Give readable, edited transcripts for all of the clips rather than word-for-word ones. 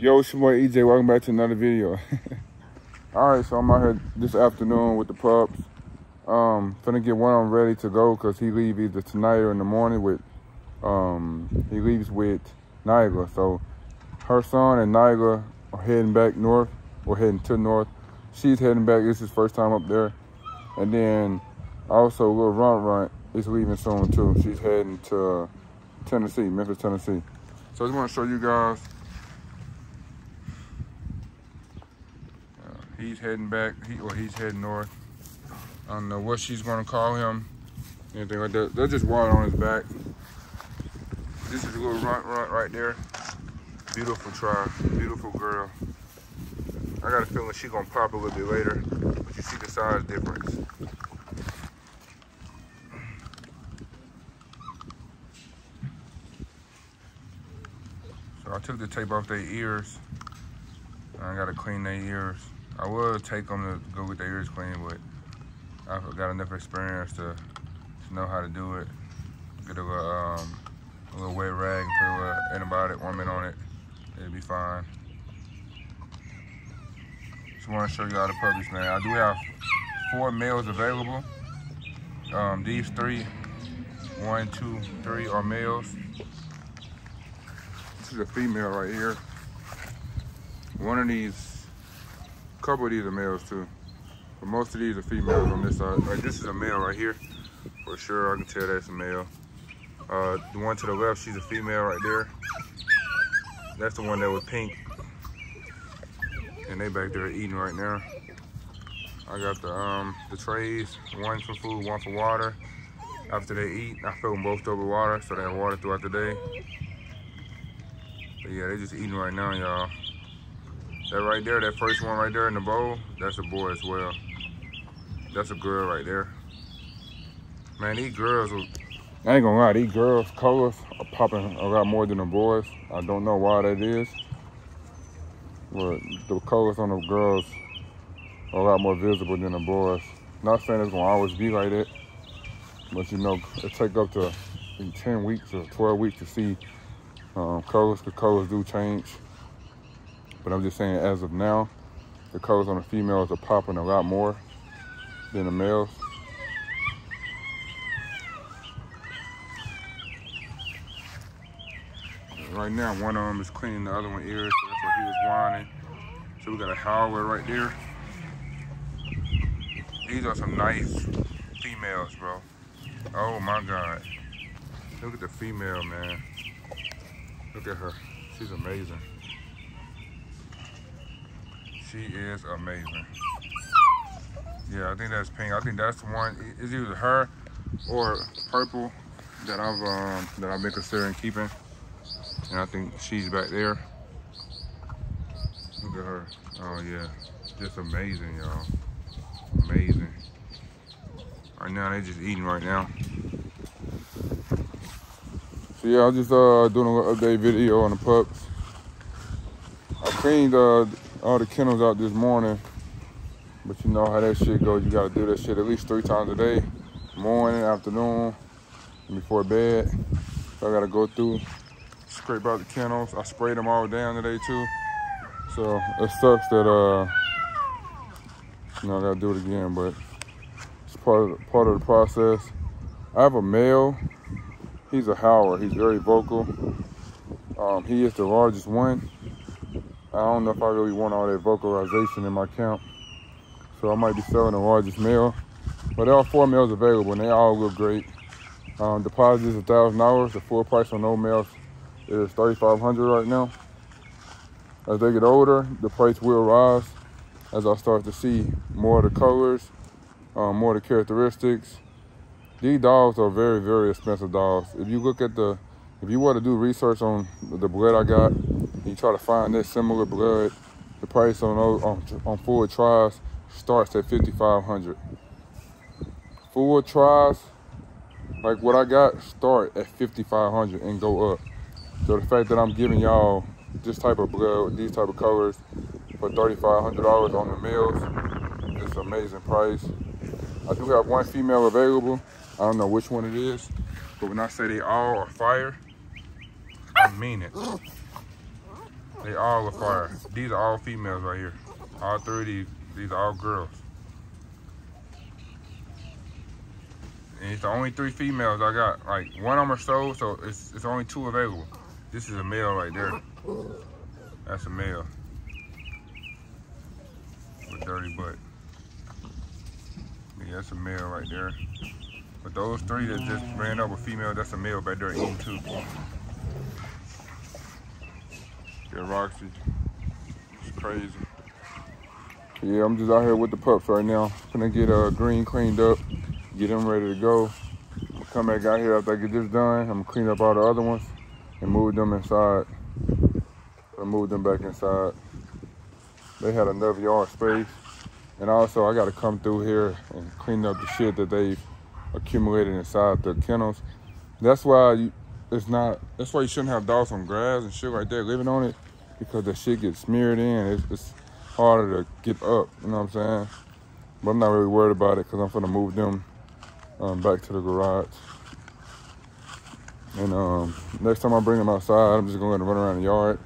Yo, it's your boy EJ. Welcome back to another video. Alright, so I'm out here this afternoon with the pups. Finna get one of them ready to go because he leaves either tonight or in the morning with, he leaves with Nyla. So her son and Nyla are heading back north, or heading to north. She's heading back. This is his first time up there. And then also little Runt is leaving soon too. She's heading to Tennessee, Memphis, Tennessee. So I just want to show you guys. He's heading back, he's heading north. I don't know what she's gonna call him, anything like that. They're just water on his back. This is a little runt right there. Beautiful tribe, beautiful girl. I got a feeling she's gonna pop a little bit later, but you see the size difference. So I took the tape off their ears. I gotta clean their ears. I will take them to go get their ears cleaned, but I've got enough experience to know how to do it. Get a little wet rag, put a little antibiotic ointment on it. It'll be fine. Just want to show you all the puppies, man. I do have 4 males available. These 3, 1, 2, 3 are males. This is a female right here. Couple of these are males too, but most of these are females on this side. Like this is a male right here, for sure. I can tell that's a male. The one to the left, she's a female right there. That's the one that was pink, and they back there eating right now. I got the trays, one for food, one for water. After they eat, I fill them both up with water, so they have water throughout the day. But yeah, they just eating right now, y'all. That right there, that first one right there in the bowl, that's a boy as well. That's a girl right there. Man, these girls, I ain't gonna lie, these girls' colors are popping a lot more than the boys. I don't know why that is, but the colors on the girls are a lot more visible than the boys. Not saying it's gonna always be like that, but you know, it take up to 10 weeks or 12 weeks to see colors, because colors do change. But I'm just saying, as of now, the colors on the females are popping a lot more than the males. Right now, one of them is cleaning the other one's ears, so that's why he was whining. So we got a howler right there. These are some nice females, bro. Oh my God. Look at the female, man. Look at her, she's amazing. She is amazing. Yeah, I think that's pink. I think that's the one. It's either her or purple that I've been considering keeping. And I think she's back there. Look at her. Oh yeah, just amazing, y'all. Amazing. Right now they just eating right now. So yeah, I'm just doing a little update video on the pups. I cleaned all the kennels out this morning, but you know how that shit goes. You gotta do that shit at least 3 times a day, morning, afternoon, and before bed. So I gotta go through, scrape out the kennels. I sprayed them all down today too, so it sucks that you know, I gotta do it again, but it's part of the process. I have a male. He's a howler. He's very vocal. He is the largest one. I don't know if I really want all that vocalization in my camp, so I might be selling the largest male. But there are 4 males available, and they all look great. Deposit is $1,000. The full price on no males is $3,500 right now. As they get older, the price will rise as I start to see more of the colors, more of the characteristics. These dogs are very, very expensive dogs. If you want to do research on the blood I got, you try to find that similar blood, the price on full tries starts at $5,500. Full tries, like what I got, start at $5,500 and go up. So the fact that I'm giving y'all this type of blood, these type of colors, for $3,500 on the males, it's an amazing price. I do have one female available. I don't know which one it is, but when I say they all are fire, I mean it. They all are fire. These are all females right here. All three of these are all girls. And it's the only three females I got. Like, one of them are sold, so it's only two available. This is a male right there. That's a male. With dirty butt. Yeah, that's a male right there. But those three that just ran up with female, that's a male back there eating too. Yeah, Roxy. It's crazy. Yeah, I'm just out here with the pups right now. Gonna get Green cleaned up, get them ready to go. I'll come back out here after I get this done. I'm gonna clean up all the other ones and move them inside. I moved them back inside. They had enough yard space. And also, I gotta come through here and clean up the shit that they've accumulated inside the kennels. That's why you shouldn't have dogs on grass and shit like that living on it, because the shit gets smeared in. It's harder to get up, you know what I'm saying? But I'm not really worried about it because I'm gonna move them back to the garage. And next time I bring them outside, I'm just gonna let them run around the yard.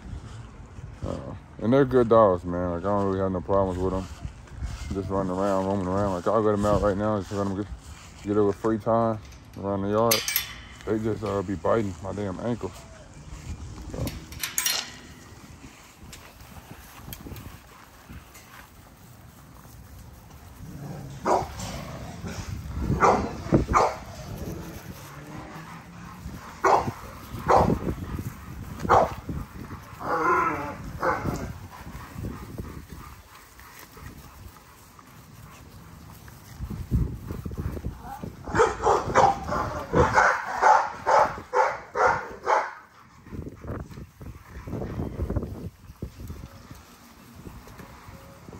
And they're good dogs, man. Like, I don't really have no problems with them. Just running around, roaming around. Like, I'll let them out right now, just let them get over free time around the yard. They just be biting my damn ankles. So.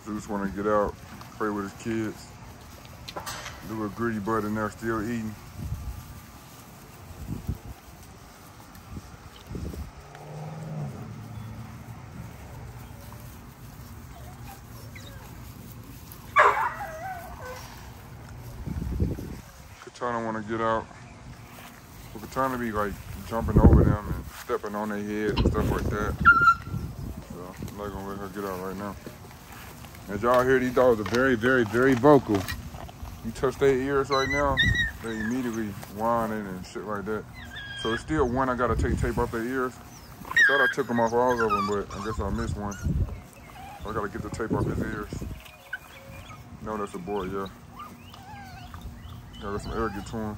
Zeus want to get out, play with his kids. Little Gritty Butt in there still eating. Katana want to get out. Well, Katana be like jumping over them and stepping on their heads and stuff like that. So I'm not gonna let her get out right now. As y'all hear, these dogs are very, very, very vocal. You touch their ears right now, they immediately whining and shit like that. So it's still one I gotta take tape off their ears. I thought I took them off all of them, but I guess I missed one. I gotta get the tape off his ears. No, that's a boy, yeah. Gotta let some air get to him.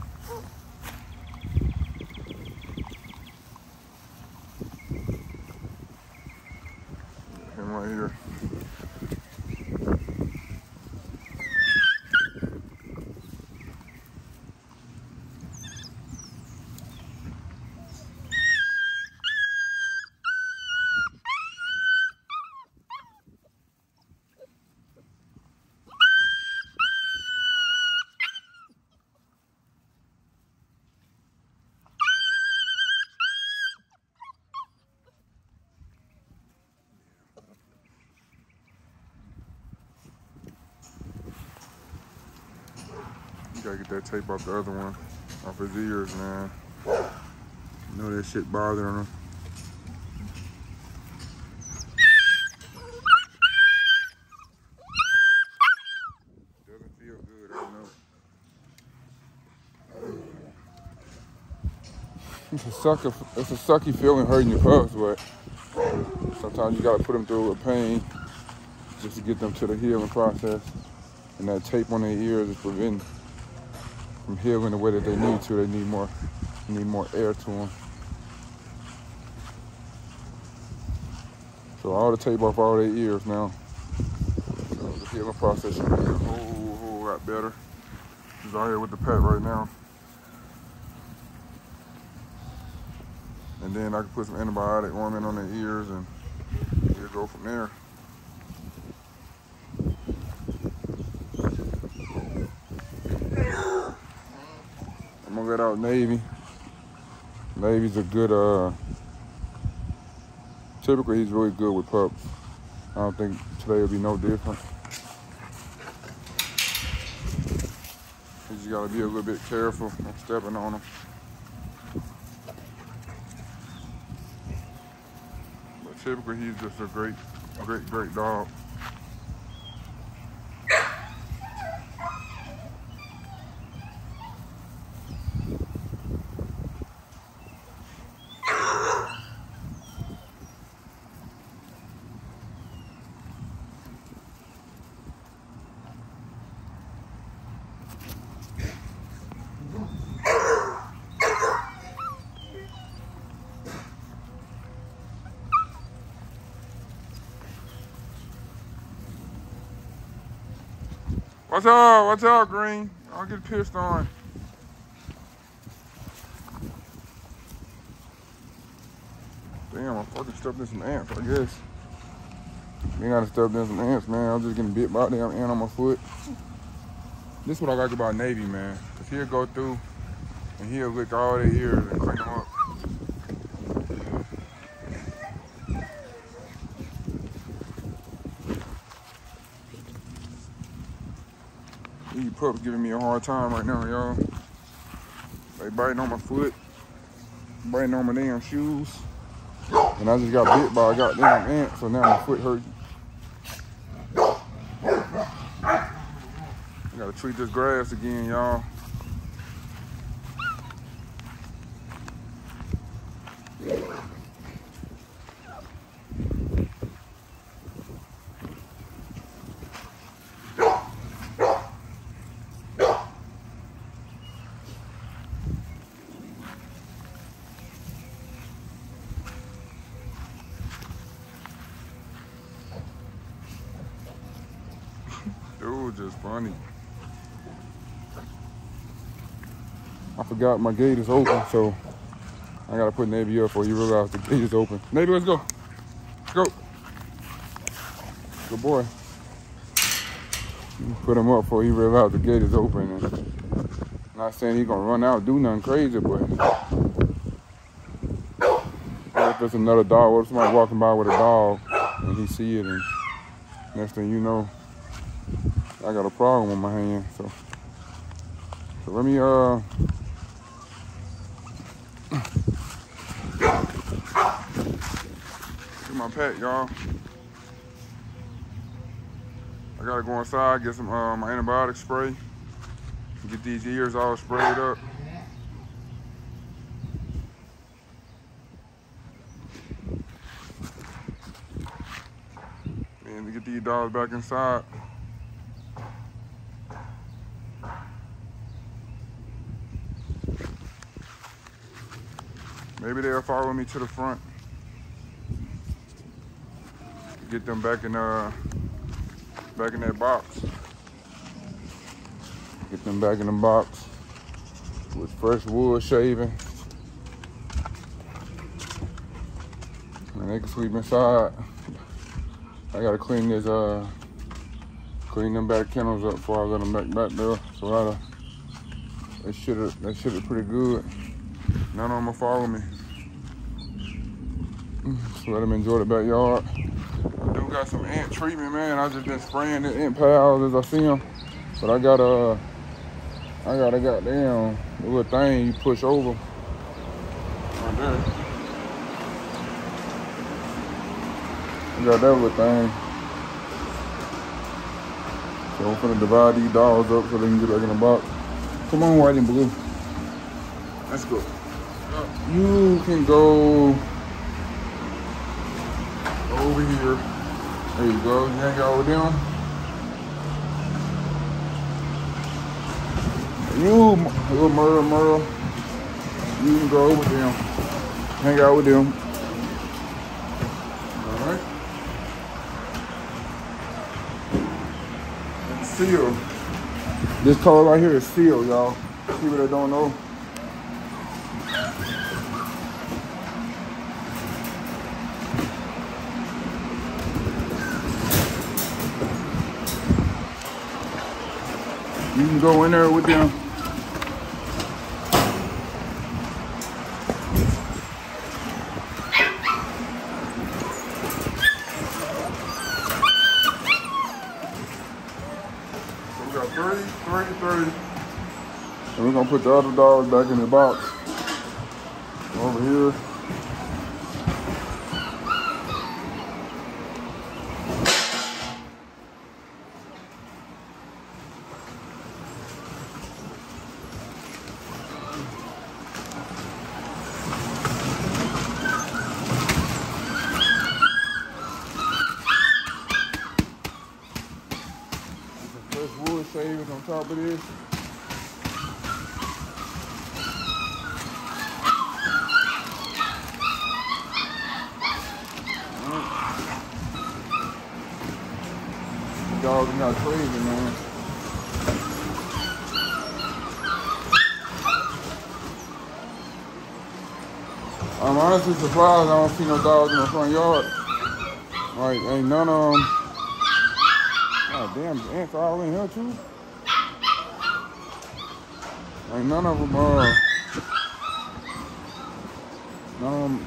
Him right here. Gotta get that tape off the other one, off his ears, man. You know that shit bothering him. Doesn't feel good, I know. It's a sucky feeling hurting your pups, but sometimes you gotta put them through with pain just to get them to the healing process. And that tape on their ears is preventing from healing the way that they need to. They need more air to them. So all the tape off all their ears now. So the healing process should be a whole lot better. He's out here with the pet right now. And then I can put some antibiotic ointment on their ears and it'll go from there. I'm gonna let out Navy. Navy's a good, typically he's really good with pups. I don't think today will be no different. You just gotta be a little bit careful of stepping on them. But typically he's just a great dog. What's up, Green? I'll get pissed on. Damn, I'm fucking stuffed in some ants, I guess. Being out of stuffed in some ants, man. I'm just getting bit by a damn ant on my foot. This is what I like about Navy, man. Because he'll go through and he'll lick all their ears and clean them up. These pups giving me a hard time right now, y'all. They biting on my foot, biting on my damn shoes. And I just got bit by a goddamn ant, so now my foot hurts. I gotta treat this grass again, y'all. Dude, just funny. I forgot my gate is open, so I gotta put Navy up or you realize the gate is open. Navy, let's go. Let's go. Good boy. You put him up before you realize the gate is open. And not saying he's gonna run out, do nothing crazy, but what if there's another dog? What if somebody walking by with a dog and he see it and next thing you know, I got a problem with my hand, so let me get my pet, y'all. I gotta go inside, get some my antibiotic spray, get these ears all sprayed up. And to get these dogs back inside. Maybe they'll follow me to the front. Get them back in that box. Get them back in the box with fresh wood shaving. And they can sleep inside. I gotta clean this clean them back kennels up before I let them back there. So they shit it pretty good. None of them will follow me. So let them enjoy the backyard. Dude got some ant treatment, man. I just been spraying the ant piles as I see them. But I got a goddamn little thing you push over. Right there. I got that little thing. So I'm finna divide these dogs up so they can get back in the box. Come on, white and blue. Let's go. You can go over here. There you go. You hang out with them. You, little Myrtle, you can go over with them. Hang out with them. All right. And seal. This color right here is seal, y'all. People that don't know. You can go in there with them. So we got three. And we're gonna put the other dogs back in the box. Over here. top of this. Right. Dogs are not crazy, man. I'm honestly surprised I don't see no dogs in the front yard. Like, ain't none of them. God damn, the ants are all in here too. Like, none of them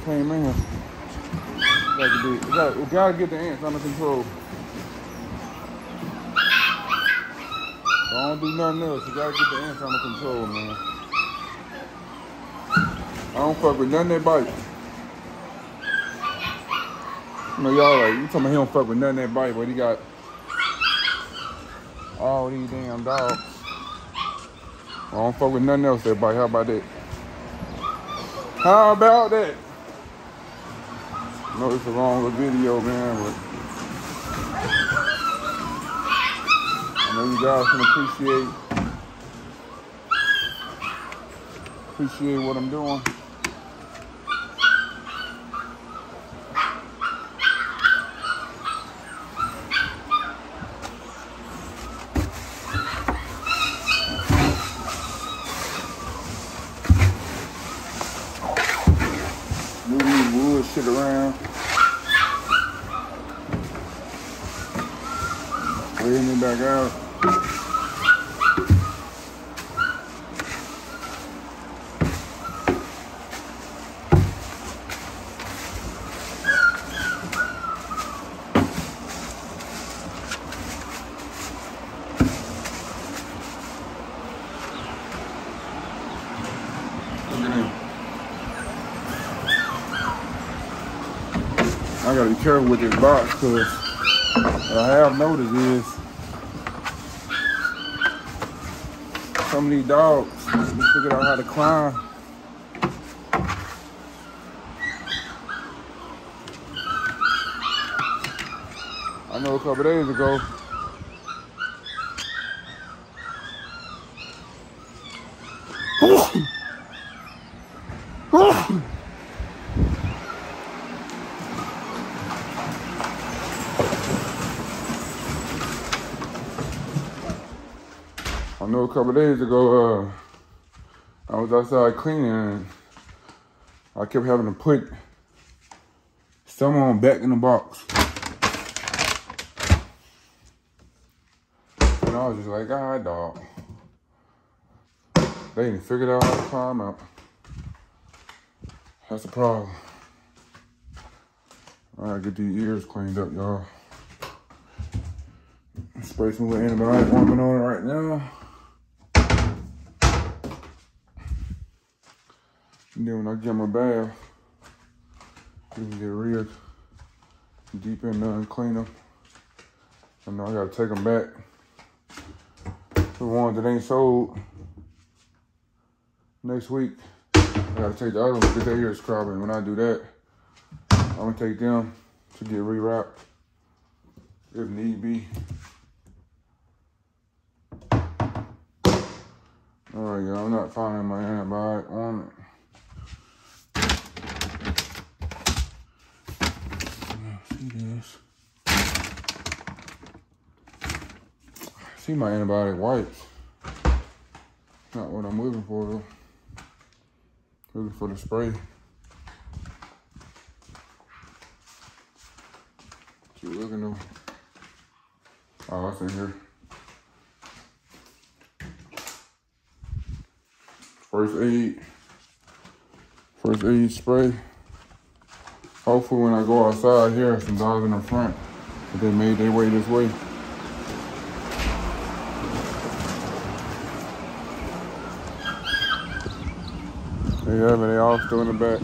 came in here. We gotta get the ants under control. Don't do nothing else. You gotta get the ants under control, man. I don't fuck with none of that bite. You know, y'all like, you talking about he don't fuck with none of that bite, but he got all these damn dogs. I don't fuck with nothing else that bite. How about that? How about that? I know it's a long little video, man, but I know you guys can appreciate what I'm doing. Shit around. Bring it back out. I gotta be careful with this box, because what I have noticed is some of these dogs, we figured out how to climb. I know a couple days ago, I was outside cleaning and I kept having to put someone back in the box. And I was just like, ah, dog. They didn't figure out how to climb out. That's a problem. I gotta get these ears cleaned up, y'all. Spray some little antibiotic warming on it right now. And then when I get my bath, you can get real deep in there and clean them. I know I gotta take them back. The ones that ain't sold next week, I gotta take the other ones, get their ears scrubbed. And when I do that, I'm gonna take them to get rewrapped if need be. All right, y'all, I'm not finding my antibiotic on it. See my antibiotic wipes. Not what I'm looking for though. Looking for the spray. Keep looking though. Oh, that's in here. First aid spray. Hopefully when I go outside here, some dogs in the front, if they made their way this way. There you have it, they all still in the back.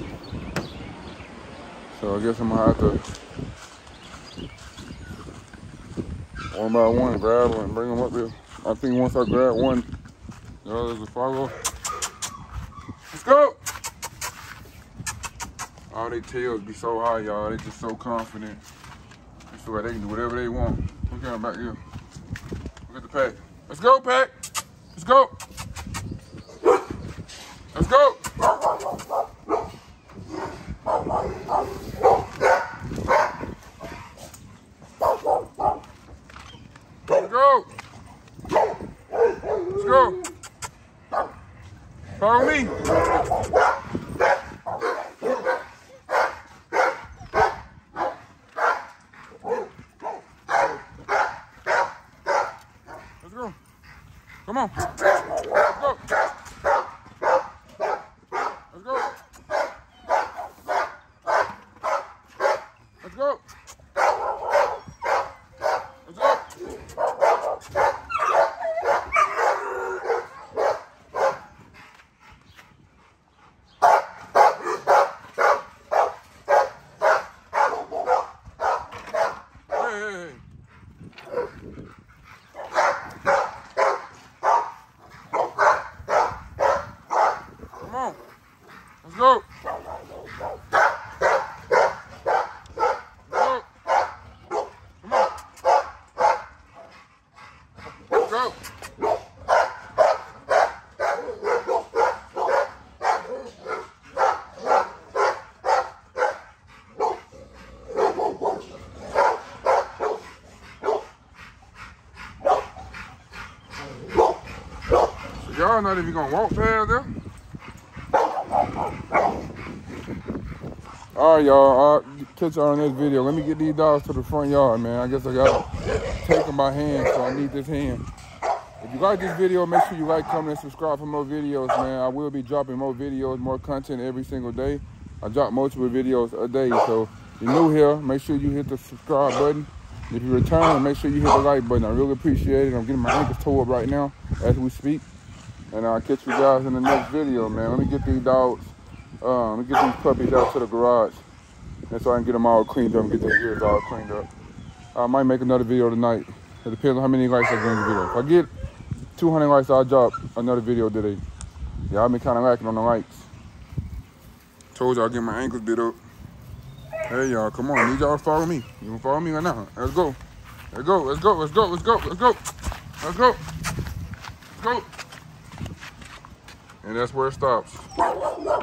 So I guess I'm gonna have to one by one grab them and bring them up here. I think once I grab one, the others will follow. Let's go! All they tails be so high, y'all. They just so confident. They feel like they can do whatever they want. Look at them back here. Look at the pack. Let's go, Pack. Let's go. Let's go. Let's go. Let's go. Follow me. Let's go. Come on. Let's go. Let's go. Let's go. Let's go. Let's go. Go. Come on. Let's go. So y'all not even gonna walk past there. All right, y'all. Catch y'all in this video. Let me get these dogs to the front yard, man. I guess I gotta take them by hand, so I need this hand. If you like this video, make sure you like, comment, and subscribe for more videos, man. I will be dropping more videos, more content every single day. I drop multiple videos a day, so if you're new here, make sure you hit the subscribe button. If you return, make sure you hit the like button. I really appreciate it. I'm getting my ankles tore up right now as we speak. And I'll catch you guys in the next video, man. Let me get these dogs, let me get these puppies out to the garage. And so I can get them all cleaned up and get their ears all cleaned up. I might make another video tonight. It depends on how many likes I get in the video. If I get 200 likes, I'll drop another video today. Yeah, I've been kind of lacking on the likes. Told y'all I get my ankles did up. Hey, y'all, come on. I need y'all to follow me. You gonna follow me right now? Let's go. Let's go. Let's go. Let's go. Let's go. Let's go. Let's go. Let's go. And that's where it stops.